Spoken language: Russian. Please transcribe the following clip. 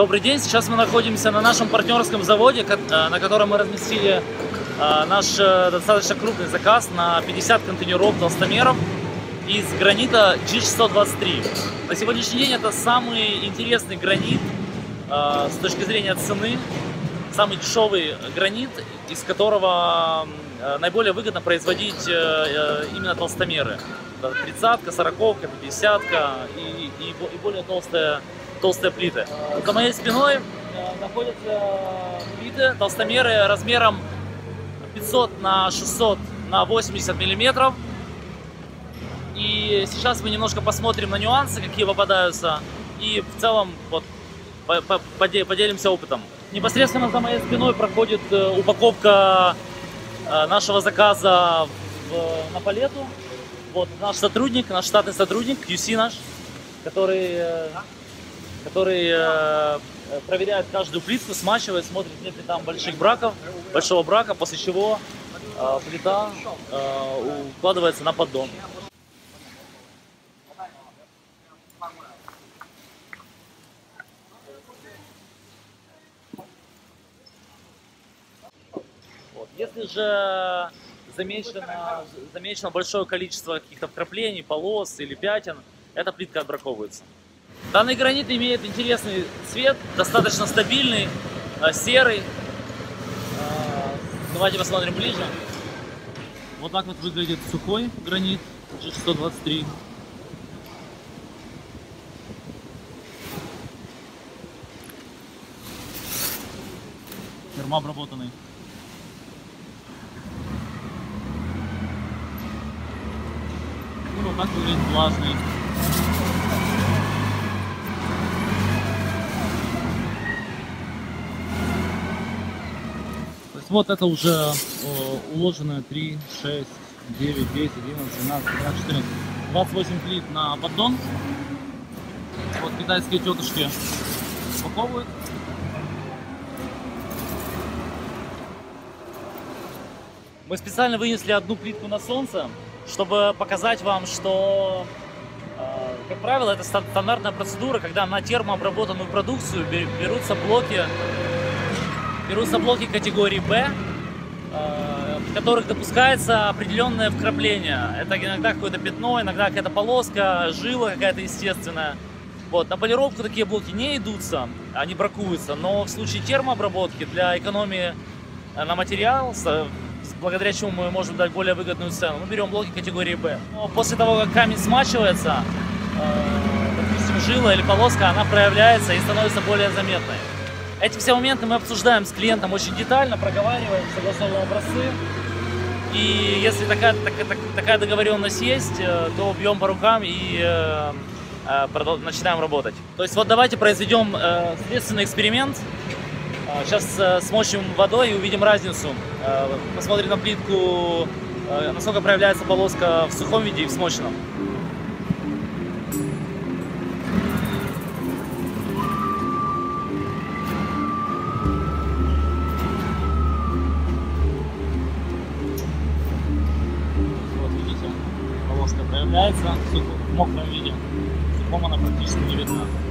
Добрый день, сейчас мы находимся на нашем партнерском заводе, на котором мы разместили наш достаточно крупный заказ на 50 контейнеров толстомеров из гранита G623. На сегодняшний день это самый интересный гранит с точки зрения цены, самый дешевый гранит, из которого наиболее выгодно производить именно толстомеры. 30-ка, 40-ка, 50-ка и более толстые плиты. За моей спиной находятся плиты, толстомеры размером 500 на 600 на 80 миллиметров. И сейчас мы немножко посмотрим на нюансы, какие попадаются, и в целом вот, поделимся опытом. Непосредственно за моей спиной проходит упаковка нашего заказа на палету. Вот наш сотрудник, наш штатный сотрудник, QC наш, который проверяет каждую плитку, смачивает, смотрит, нет ли там большого брака, после чего плита укладывается на поддон. Вот. Если же замечено большое количество каких-то вкраплений, полос или пятен, эта плитка отбраковывается. Данный гранит имеет интересный цвет, достаточно стабильный, серый. Давайте посмотрим ближе. Вот так вот выглядит сухой гранит G623. Термообработанный. Ну, вот так выглядит влажный. Вот это уже уложено 3, 6, 9, 10, 11, 12, 13, 14, 28 плит на поддон. Вот китайские тетушки упаковывают. Мы специально вынесли одну плитку на солнце, чтобы показать вам, что, как правило, это стандартная процедура, когда на термообработанную продукцию берутся блоки категории B, в которых допускается определенное вкрапление. Это иногда какое-то пятно, иногда какая-то полоска, жила какая-то естественная. Вот. На полировку такие блоки не идутся, они бракуются, но в случае термообработки для экономии на материал, благодаря чему мы можем дать более выгодную цену, мы берем блоки категории B. Но после того, как камень смачивается, допустим, жила или полоска, она проявляется и становится более заметной. Эти все моменты мы обсуждаем с клиентом очень детально, проговариваем, согласовываем образцы. И если такая договоренность есть, то бьем по рукам и начинаем работать. То есть вот давайте произведем следственный эксперимент. Сейчас смочим водой и увидим разницу. Посмотрим на плитку, насколько проявляется полоска в сухом виде и в смоченном. Проявляется в сухом виде, в сухом она практически не видна.